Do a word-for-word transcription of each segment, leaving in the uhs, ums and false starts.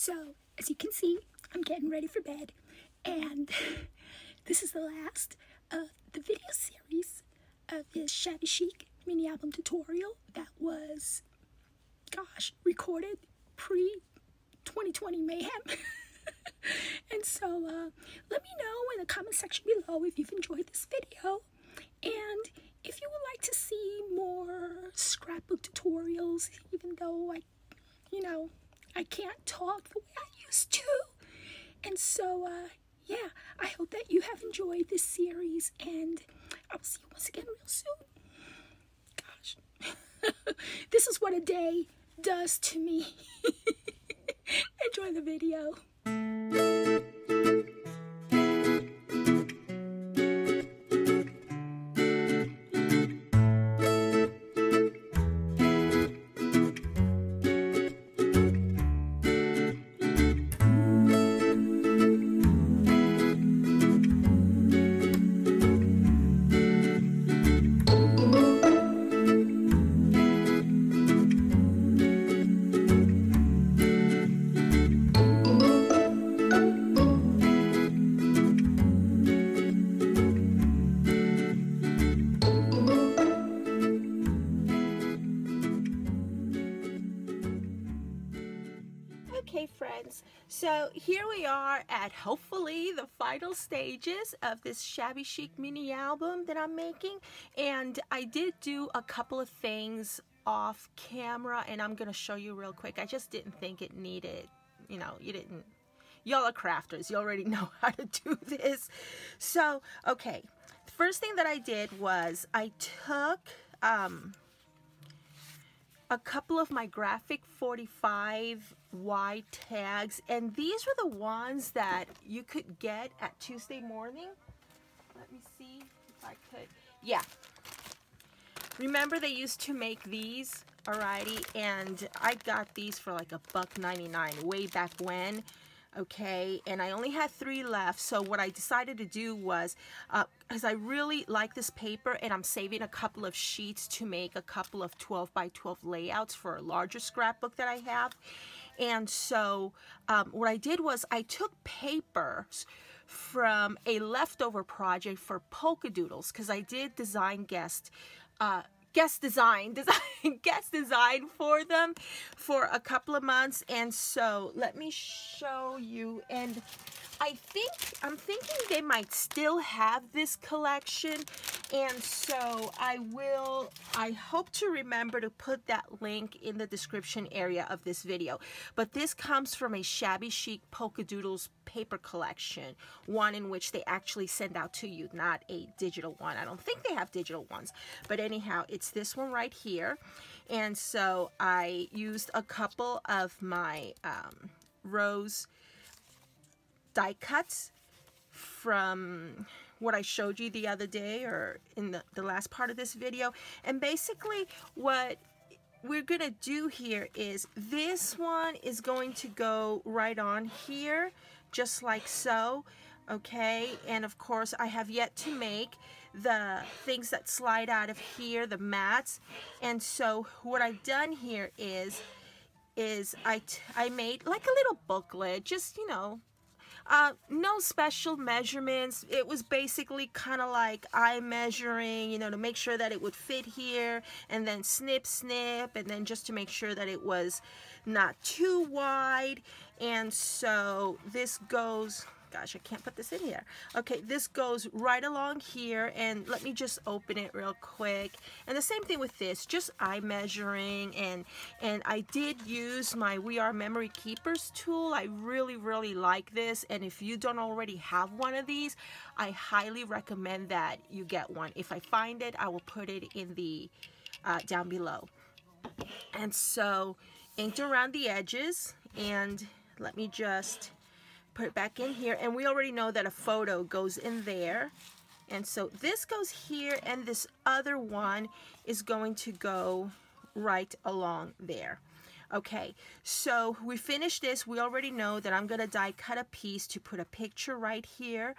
So as you can see, I'm getting ready for bed, and this is the last of the video series of this Shabby Chic mini album tutorial that was, gosh, recorded pre twenty twenty mayhem. And so uh, let me know in the comment section below if you've enjoyed this video, and if you would like to see more scrapbook tutorials, even though I, you know, I can't talk the way I used to. And so, uh, yeah, I hope that you have enjoyed this series, and I will see you once again real soon. Gosh, this is what a day does to me. Enjoy the video. So here we are at hopefully the final stages of this Shabby Chic mini album that I'm making, and I did do a couple of things off camera, and I'm gonna show you real quick. I just didn't think it needed, you know, you didn't, y'all are crafters, you already know how to do this. So okay, the first thing that I did was I took um, a couple of my Graphic forty-five wide tags, and these were the ones that you could get at Tuesday Morning. Let me see if I could. Yeah, remember they used to make these, alrighty, and I got these for like a buck ninety-nine way back when. Okay, and I only had three left, so what I decided to do was, uh, because I really like this paper and I'm saving a couple of sheets to make a couple of twelve by twelve layouts for a larger scrapbook that I have. And so um, what I did was I took papers from a leftover project for Polka Doodles, because I did design guest uh, guest design, design guest design for them for a couple of months. And so let me show you, and I think I'm thinking they might still have this collection, and so I will I hope to remember to put that link in the description area of this video. But this comes from a Shabby Chic Polka Doodles paper collection, one in which they actually send out to you, not a digital one. I don't think they have digital ones, but anyhow, it's this one right here. And so I used a couple of my um, rose die cuts from what I showed you the other day, or in the, the last part of this video. And basically what we're gonna do here is, this one is going to go right on here, just like so. Okay, and of course I have yet to make the things that slide out of here, the mats. And so what I've done here is is I, t I made like a little booklet, just, you know, uh, no special measurements. It was basically kind of like eye measuring, you know, to make sure that it would fit here, and then snip snip, and then just to make sure that it was not too wide. And so this goes, gosh, I can't put this in here. Okay, this goes right along here, and let me just open it real quick. And the same thing with this, just eye measuring. And and I did use my We Are Memory Keepers tool. I really, really like this, and if you don't already have one of these, I highly recommend that you get one. If I find it, I will put it in the, uh, down below. And so, inked around the edges, and let me just put it back in here. And we already know that a photo goes in there, and so this goes here, and this other one is going to go right along there. Okay, so we finished this. We already know that I'm gonna die cut a piece to put a picture right here,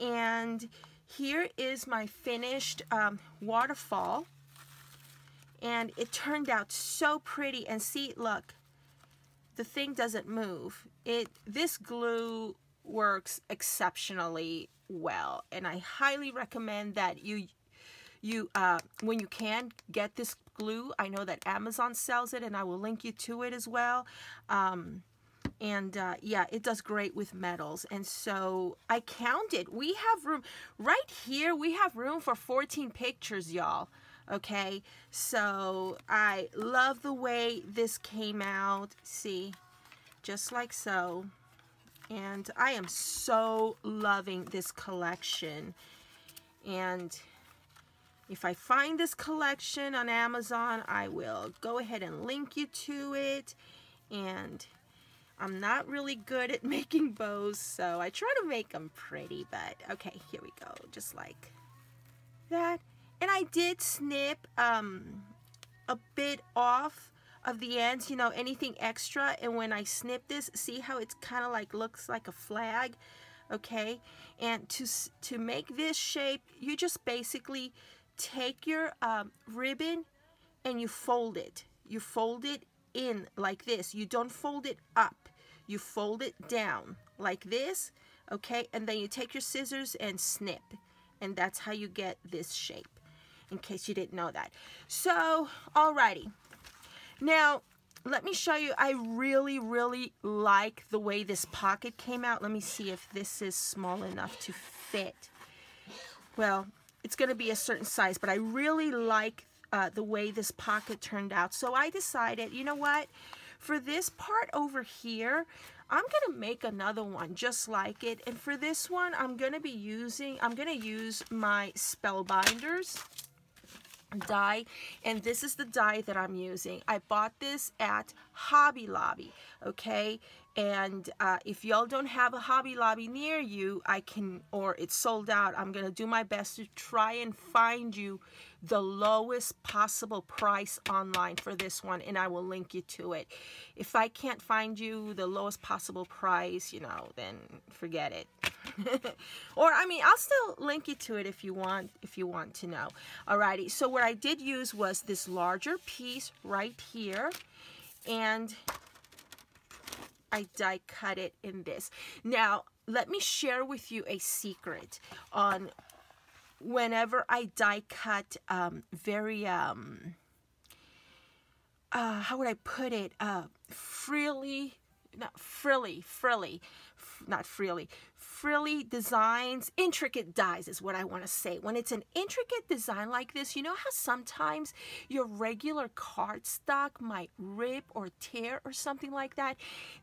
and here is my finished um, waterfall, and it turned out so pretty. And see, look, the thing doesn't move. It this glue works exceptionally well, and I highly recommend that you you uh, when you can get this glue. I know that Amazon sells it, and I will link you to it as well. Um, and uh, yeah, it does great with metals. And so I counted, we have room right here, we have room for fourteen pictures, y'all. Okay, so I love the way this came out. See, just like so. And I am so loving this collection. And if I find this collection on Amazon, I will go ahead and link you to it. And I'm not really good at making bows, so I try to make them pretty, but okay, here we go, just like that. And I did snip um, a bit off of the ends, you know, anything extra. And when I snip this, see how it's kind of like looks like a flag, okay? And to, to make this shape, you just basically take your um, ribbon and you fold it. You fold it in like this. You don't fold it up. You fold it down like this, okay? And then you take your scissors and snip. And that's how you get this shape, in case you didn't know that. So, alrighty. Now, let me show you. I really, really like the way this pocket came out. Let me see if this is small enough to fit. Well, it's going to be a certain size, but I really like uh, the way this pocket turned out. So I decided, you know what? For this part over here, I'm going to make another one just like it. And for this one, I'm going to be using, I'm going to use my Spellbinders die, and this is the die that I'm using. I bought this at Hobby Lobby, okay? And uh, if y'all don't have a Hobby Lobby near you, I can, or it's sold out, I'm gonna do my best to try and find you the lowest possible price online for this one, and I will link you to it. If I can't find you the lowest possible price, you know, then forget it. Or I mean, I'll still link you to it if you want, if you want to know. Alrighty, so what I did use was this larger piece right here, and I die cut it in this. Now, let me share with you a secret on whenever I die cut um, very, um, uh, how would I put it? Uh, frilly, not frilly, frilly, fr not frilly, frilly designs, intricate dies is what I want to say. When it's an intricate design like this, you know how sometimes your regular cardstock might rip or tear or something like that?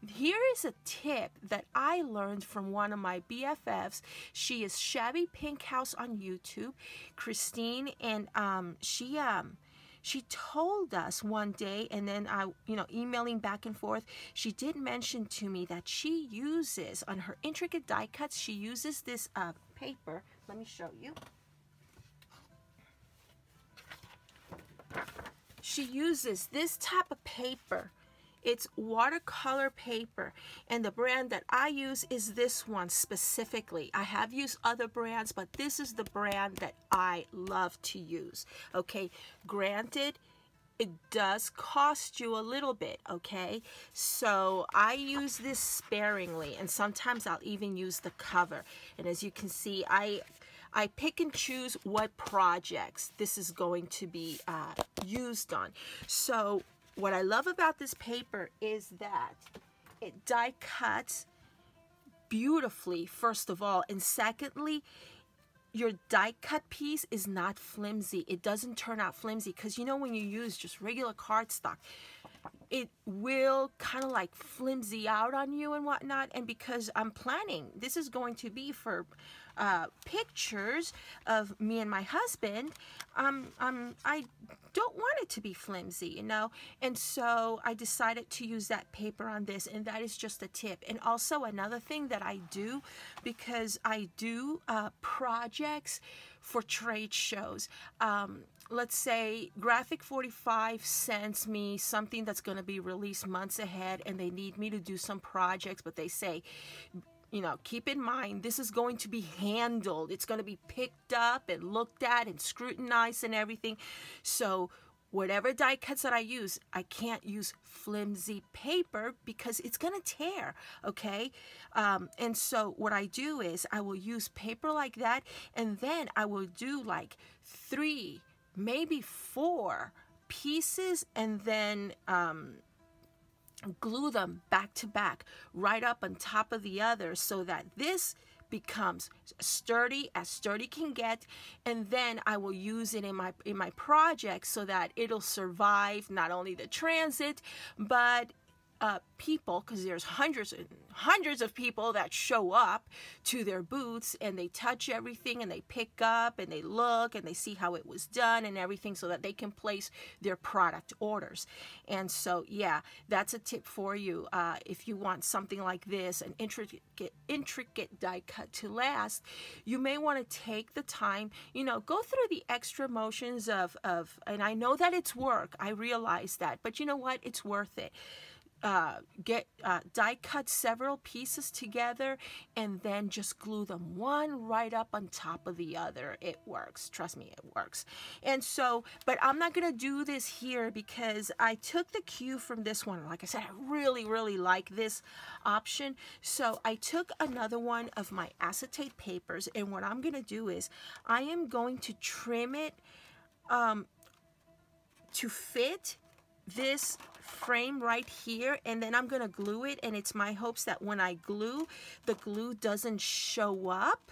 Here is a tip that I learned from one of my B F Fs. She is Shabby Pink House on YouTube, Christine, and um, she um, she told us one day, and then I, you know, emailing back and forth, she did mention to me that she uses, on her intricate die cuts, she uses this uh, paper. Let me show you. She uses this type of paper. It's watercolor paper, and the brand that I use is this one specifically. I have used other brands, but this is the brand that I love to use, okay? Granted, it does cost you a little bit, okay? So I use this sparingly, and sometimes I'll even use the cover. And as you can see, I I pick and choose what projects this is going to be uh, used on. So what I love about this paper is that it die cuts beautifully, first of all, and secondly, your die cut piece is not flimsy. It doesn't turn out flimsy, because you know when you use just regular cardstock, it will kind of like flimsy out on you and whatnot. And because I'm planning, this is going to be for uh, pictures of me and my husband, um, um, I don't want it to be flimsy, you know. And so I decided to use that paper on this, and that is just a tip. And also another thing that I do, because I do uh, projects for trade shows. Um, let's say Graphic forty-five sends me something that's going to be released months ahead, and they need me to do some projects, but they say, you know, keep in mind, this is going to be handled. It's going to be picked up and looked at and scrutinized and everything. So whatever die cuts that I use, I can't use flimsy paper because it's gonna tear, okay? Um, and so what I do is I will use paper like that, and then I will do like three, maybe four pieces, and then um, glue them back to back, right up on top of the other, so that this becomes sturdy as sturdy can get, and then I will use it in my in my project so that it'll survive not only the transit but uh, people, because there's hundreds and hundreds of people that show up to their booths and they touch everything and they pick up and they look and they see how it was done and everything, so that they can place their product orders. And so yeah, that's a tip for you. Uh, if you want something like this, an intricate intricate die cut to last, you may want to take the time, you know, go through the extra motions of, of and I know that it's work, I realize that, but you know what, it's worth it. Uh, get uh, die cut several pieces together and then just glue them one right up on top of the other. It works, trust me, it works. And so, but I'm not gonna do this here because I took the cue from this one. Like I said, I really really like this option, so I took another one of my acetate papers, and what I'm gonna do is I am going to trim it um, to fit this frame right here, and then I'm gonna glue it, and it's my hopes that when I glue, the glue doesn't show up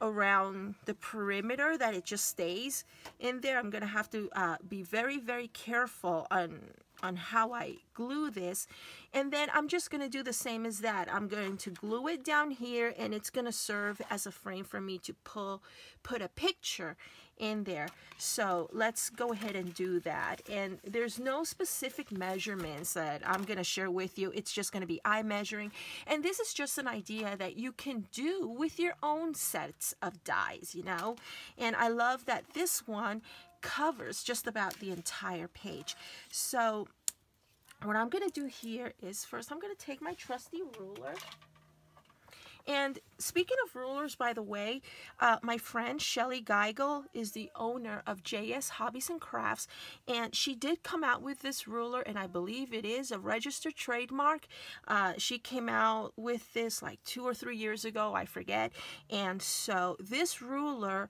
around the perimeter, that it just stays in there. I'm gonna have to uh, be very very careful on on how I glue this, and then I'm just gonna do the same as that. I'm going to glue it down here, and it's gonna serve as a frame for me to pull put a picture in there. So let's go ahead and do that. And there's no specific measurements that I'm gonna share with you, it's just gonna be eye measuring, and this is just an idea that you can do with your own sets of dies, you know. And I love that this one covers just about the entire page. So what I'm gonna do here is first I'm gonna take my trusty ruler. And speaking of rulers, by the way, uh, my friend Shelly Geigel is the owner of J S Hobbies and Crafts, and she did come out with this ruler, and I believe it is a registered trademark. Uh, she came out with this like two or three years ago, I forget. And so this ruler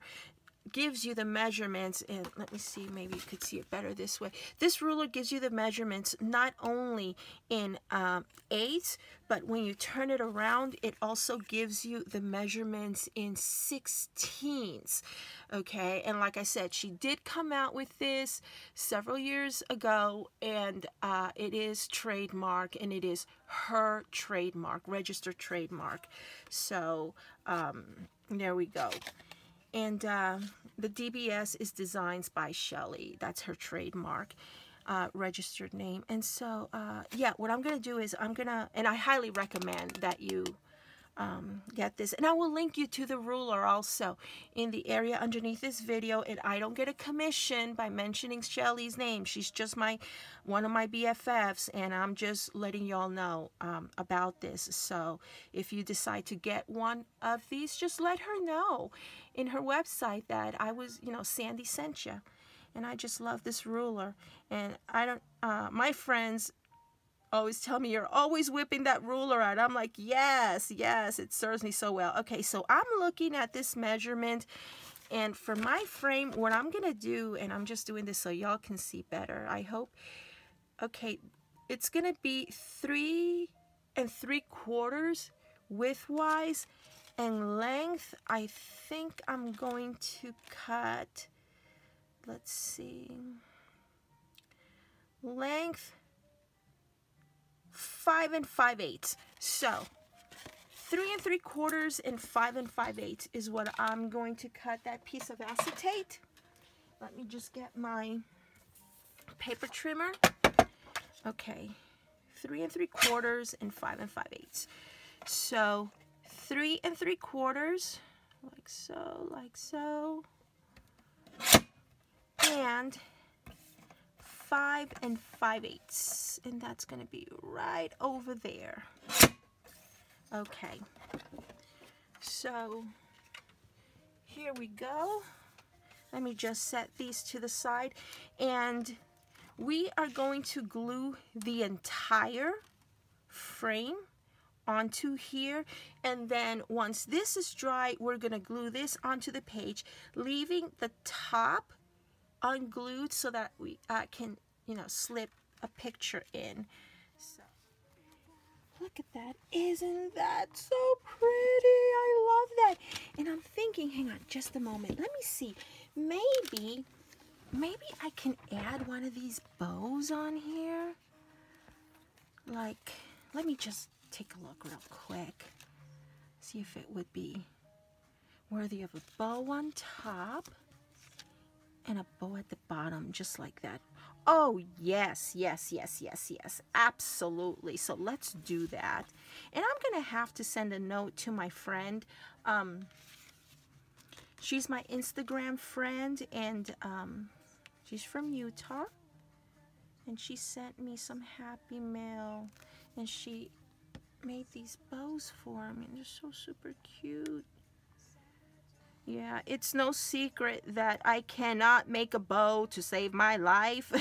gives you the measurements, and let me see, maybe you could see it better this way. This ruler gives you the measurements not only in um, eighths, but when you turn it around, it also gives you the measurements in sixteenths, okay? And like I said, she did come out with this several years ago, and uh, it is trademark, and it is her trademark, registered trademark. So um, there we go. And uh, the D B S is Designs by Shelly. That's her trademark, uh, registered name. And so, uh, yeah, what I'm gonna do is I'm gonna, and I highly recommend that you um, get this. And I will link you to the ruler also in the area underneath this video. And I don't get a commission by mentioning Shelly's name. She's just my, one of my B F Fs, and I'm just letting y'all know um, about this. So if you decide to get one of these, just let her know in her website that I was, you know, Sandy sent you. And I just love this ruler, and I don't, uh, my friends always tell me, you're always whipping that ruler out. I'm like, yes, yes, it serves me so well. Okay, so I'm looking at this measurement, and for my frame, what I'm gonna do, and I'm just doing this so y'all can see better, I hope. Okay, it's gonna be three and three quarters width-wise, and length, I think I'm going to cut, let's see, length five and five eighths. So three and three quarters and five and five eighths is what I'm going to cut that piece of acetate. Let me just get my paper trimmer. Okay, three and three quarters and five and five eighths. So three and three quarters, like so, like so, and five and five eighths, and that's gonna be right over there. Okay, so here we go. Let me just set these to the side, and we are going to glue the entire frame onto here, and then once this is dry, we're going to glue this onto the page, leaving the top unglued so that we uh, can, you know, slip a picture in. So look at that. Isn't that so pretty? I love that. And I'm thinking, hang on just a moment, let me see, maybe maybe I can add one of these bows on here. Like, let me just take a look real quick, see if it would be worthy of a bow on top and a bow at the bottom, just like that. Oh yes, yes, yes, yes, yes, absolutely. So let's do that. And I'm gonna have to send a note to my friend. Um, she's my Instagram friend, and um, she's from Utah, and she sent me some happy mail, and she made these bows for him, and they're so super cute. Yeah, it's no secret that I cannot make a bow to save my life.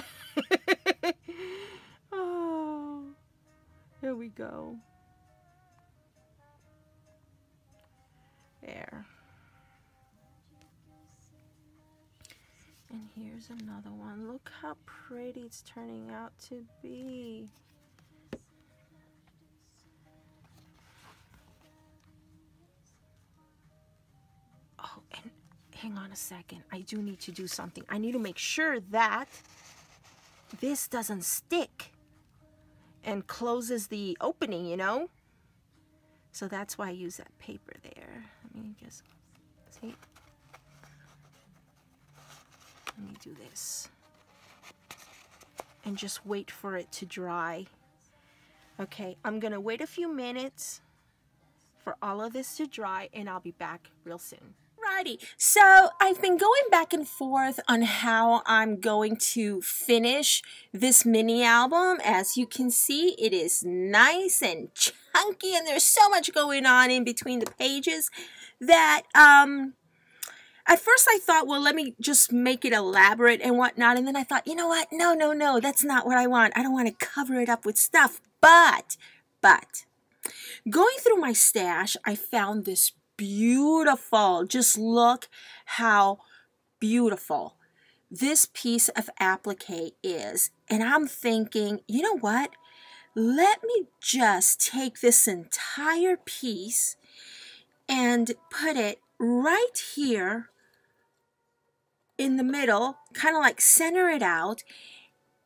Oh, here we go. There. And here's another one. Look how pretty it's turning out to be. Hang on a second, I do need to do something. I need to make sure that this doesn't stick and closes the opening, you know? So that's why I use that paper there. Let me just, see? Let me do this. And just wait for it to dry. Okay, I'm gonna wait a few minutes for all of this to dry, and I'll be back real soon. Alrighty, so I've been going back and forth on how I'm going to finish this mini album. As you can see, it is nice and chunky, and there's so much going on in between the pages that um, at first I thought, well, let me just make it elaborate and whatnot, and then I thought, you know what, no, no, no, that's not what I want. I don't want to cover it up with stuff, but, but, going through my stash, I found this beautiful, just look how beautiful this piece of applique is. And I'm thinking, you know what, let me just take this entire piece and put it right here in the middle, kind of like center it out,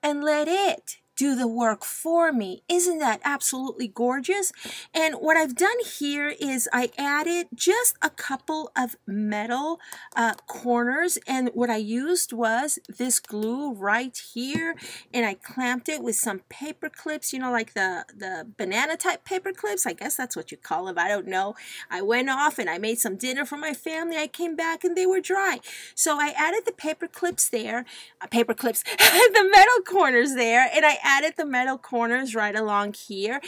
and let it do the work for me. Isn't that absolutely gorgeous? And what I've done here is I added just a couple of metal uh, corners, and what I used was this glue right here, and I clamped it with some paper clips, you know, like the, the banana type paper clips. I guess that's what you call them, I don't know. I went off and I made some dinner for my family. I came back and they were dry. So I added the paper clips there, uh, paper clips, the metal corners there, and I added the metal corners right along here.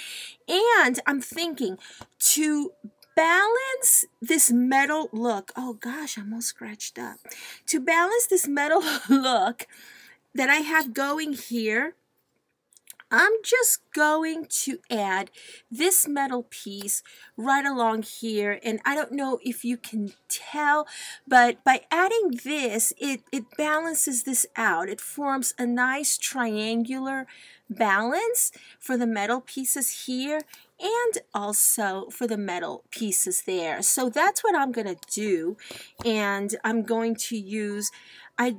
And I'm thinking, to balance this metal look, oh gosh, I'm all scratched up, to balance this metal look that I have going here, I'm just going to add this metal piece right along here. And I don't know if you can tell, but by adding this, it, it balances this out. It forms a nice triangular balance for the metal pieces here and also for the metal pieces there. So that's what I'm gonna do. And I'm going to use, I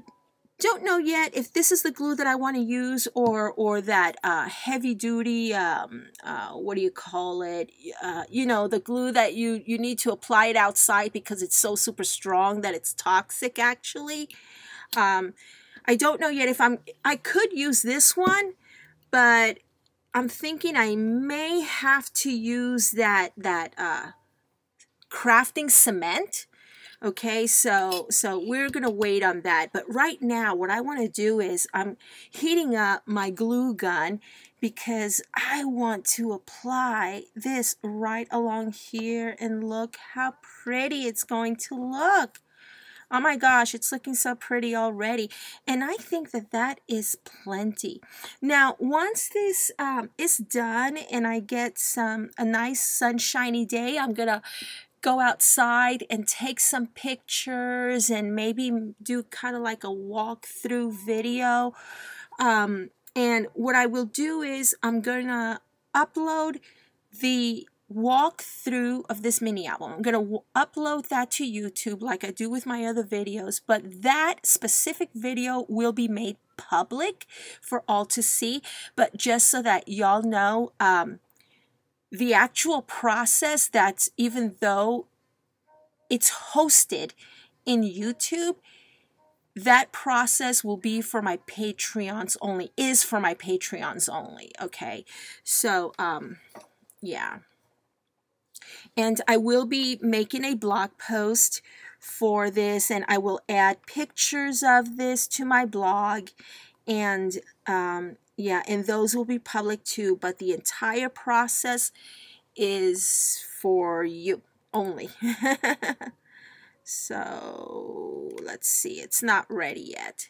don't know yet if this is the glue that I want to use, or or that uh, heavy duty, um, uh, what do you call it? Uh, you know, the glue that you, you need to apply it outside because it's so super strong that it's toxic actually. Um, I don't know yet if I'm, I could use this one, but I'm thinking I may have to use that, that uh, crafting cement. Okay, so so we're gonna wait on that. But right now, what I want to do is I'm heating up my glue gun because I want to apply this right along here, and look how pretty it's going to look. Oh my gosh, it's looking so pretty already. And I think that that is plenty. Now, once this um, is done and I get some a nice sunshiny day, I'm gonna go outside and take some pictures and maybe do kind of like a walkthrough video. Um, and what I will do is I'm gonna upload the walkthrough of this mini album. I'm going to upload that to YouTube like I do with my other videos, but that specific video will be made public for all to see. But just so that y'all know, um, the actual process, that's even though it's hosted in YouTube, that process will be for my Patreons only, is for my Patreons only, okay? So, um, yeah. And I will be making a blog post for this, and I will add pictures of this to my blog, and um, yeah, and those will be public too, but the entire process is for you only. So let's see, it's not ready yet.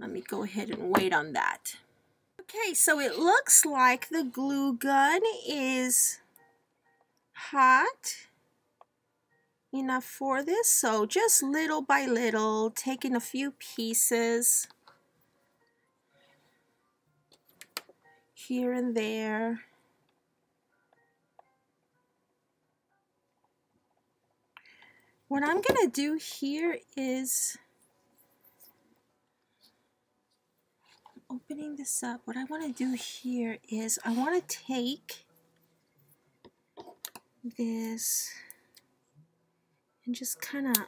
Let me go ahead and wait on that. Okay, so it looks like the glue gun is hot enough for this, so just little by little, taking a few pieces here and there. What I'm gonna do here is, I'm opening this up, what I want to do here is I want to take this and just kind of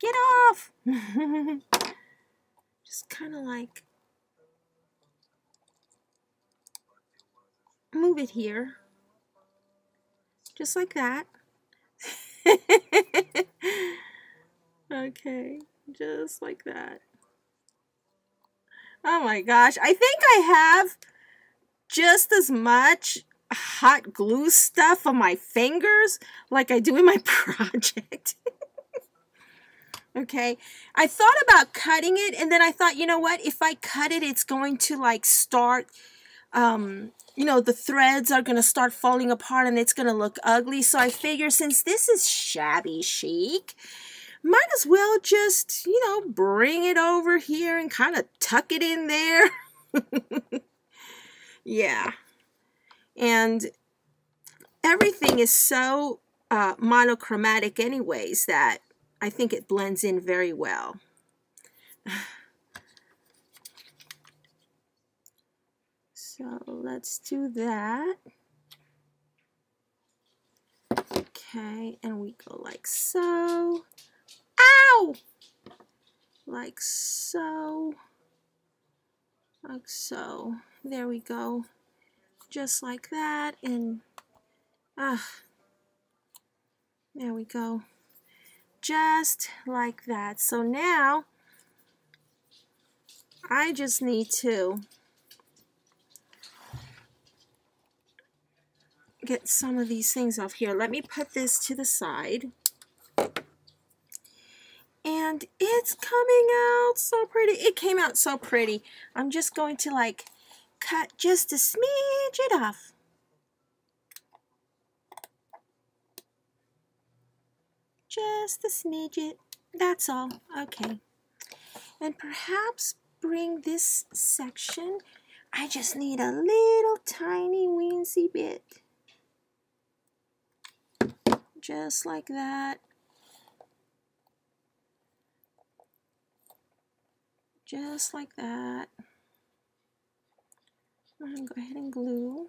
get off. Just kind of like move it here, just like that. Okay, just like that. Oh my gosh, I think I have just as much hot glue stuff on my fingers like I do in my project. Okay, I thought about cutting it, and then I thought, you know what, if I cut it, it's going to like start, um, you know, the threads are going to start falling apart and it's going to look ugly. So I figure since this is shabby chic, might as well just, you know, bring it over here and kind of tuck it in there. Yeah, and everything is so uh, monochromatic anyways that I think it blends in very well. So let's do that. Okay, and we go like so. Ow! Like so. Like so. There we go. Just like that, and ah, there we go. Just like that. So now I just need to get some of these things off here. Let me put this to the side. And it's coming out so pretty. It came out so pretty. I'm just going to like cut just a smidge it off. Just a smidge it. That's all. Okay. And perhaps bring this section. I just need a little tiny weensy bit. Just like that. Just like that. I'm going to go ahead and glue.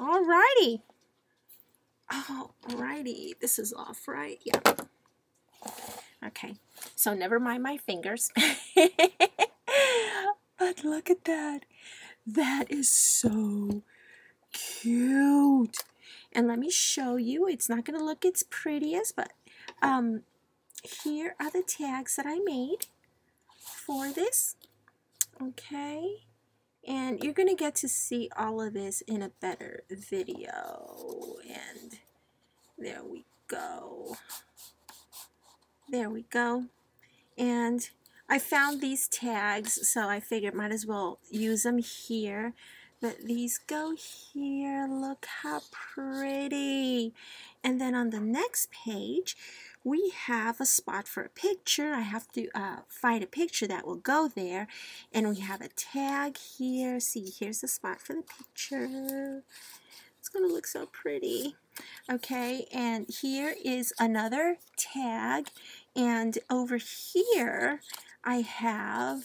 Alrighty. Alrighty. This is off, right? Yeah. Okay. So never mind my fingers. But look at that. That is so cute. And let me show you. It's not going to look its prettiest, but um, here are the tags that I made for this. Okay. and you're going to get to see all of this in a better video. And there we go. There we go. And I found these tags, so I figured might as well use them here. But these go here. Look how pretty. And then on the next page, we have a spot for a picture. I have to uh, find a picture that will go there. And we have a tag here. See, here's the spot for the picture. It's going to look so pretty. Okay, and here is another tag. And over here, I have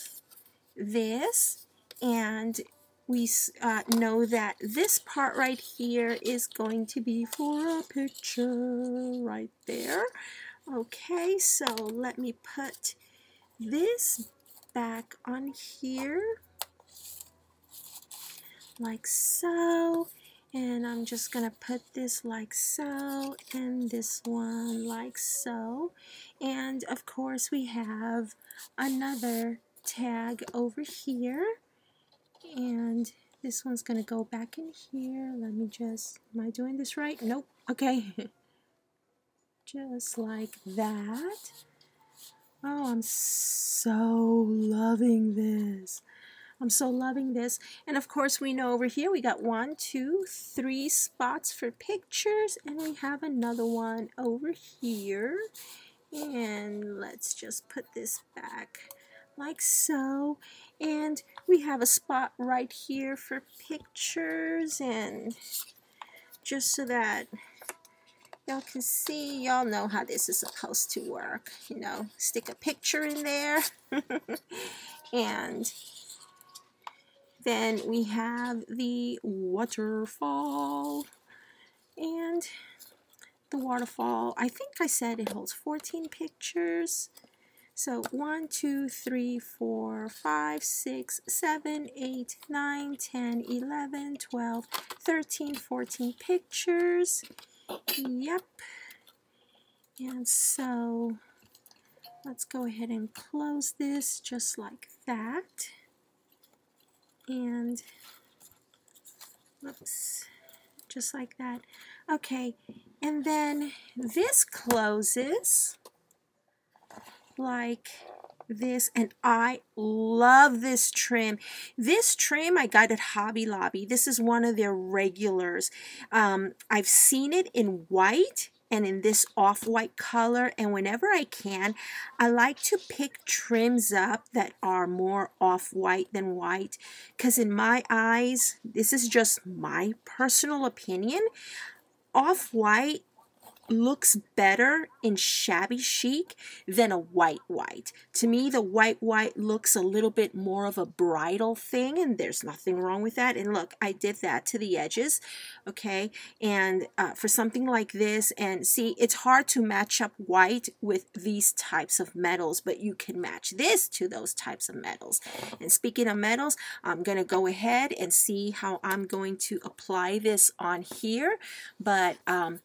this. And we uh, know that this part right here is going to be for a picture right there. Okay, so let me put this back on here like so, and I'm just going to put this like so, and this one like so, and of course we have another tag over here. And this one's going to go back in here. Let me just, am I doing this right? Nope. Okay. Just like that. Oh, I'm so loving this. I'm so loving this. And of course, we know over here we got one, two, three spots for pictures. And we have another one over here. And let's just put this back like so, and we have a spot right here for pictures, and just so that y'all can see, y'all know how this is supposed to work, you know, stick a picture in there. And then we have the waterfall, and the waterfall, I think I said it holds fourteen pictures. So one, two, three, four, five, six, seven, eight, nine, ten, eleven, twelve, thirteen, fourteen pictures. Yep. And so let's go ahead and close this just like that. And whoops, just like that. Okay, and then this closes like this, and I love this trim. This trim I got at Hobby Lobby. This is one of their regulars. Um, I've seen it in white and in this off-white color, and whenever I can, I like to pick trims up that are more off-white than white, because in my eyes, this is just my personal opinion, off-white looks better in shabby chic than a white white. To me, the white white looks a little bit more of a bridal thing, and there's nothing wrong with that. And look, I did that to the edges, okay? And uh, for something like this, and see, it's hard to match up white with these types of metals, but you can match this to those types of metals. And speaking of metals, I'm gonna go ahead and see how I'm going to apply this on here, but um,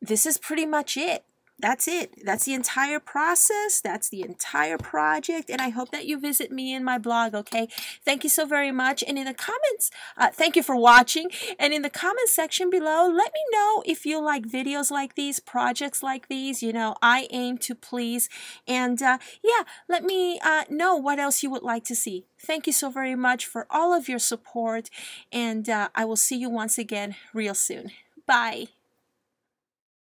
this is pretty much it. That's it. That's the entire process. That's the entire project. And I hope that you visit me in my blog, okay? Thank you so very much. And in the comments, uh, thank you for watching. And in the comment section below, let me know if you like videos like these, projects like these. You know, I aim to please. And uh, yeah, let me uh, know what else you would like to see. Thank you so very much for all of your support. And uh, I will see you once again real soon. Bye.